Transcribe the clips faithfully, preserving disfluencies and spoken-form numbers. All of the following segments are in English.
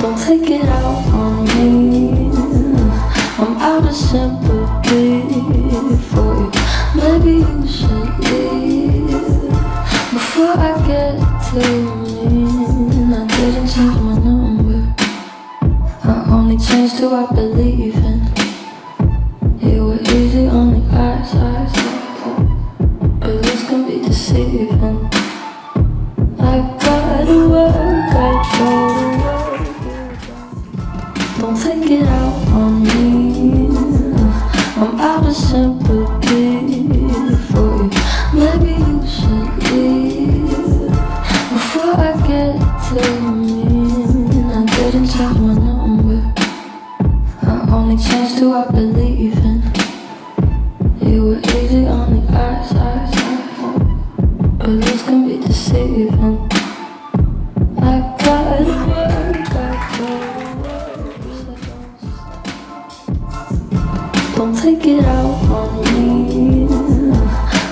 Don't take it out on me. I'm out of sympathy for you. Maybe you should leave before I get too mean. I didn't change my number. I only changed who I believe in. You were easy on the eyes, eyes, eyes. But this can be deceiving. I gotta work, I gotta work. Don't take it out on me. I'm out of sympathy for you. Maybe you should leave before I get too mean. I didn't change my number. I only changed who I believe in. You were easy on the eyes, eyes, eyes. But this can be deceiving. I gotta work, I gotta work. Don't take it out on me.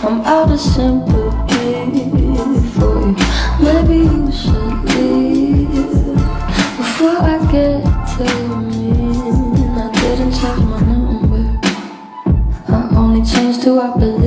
I'm out of sympathy for you. Maybe you should leave before I get too mean. I didn't change my number. I only changed who I believe.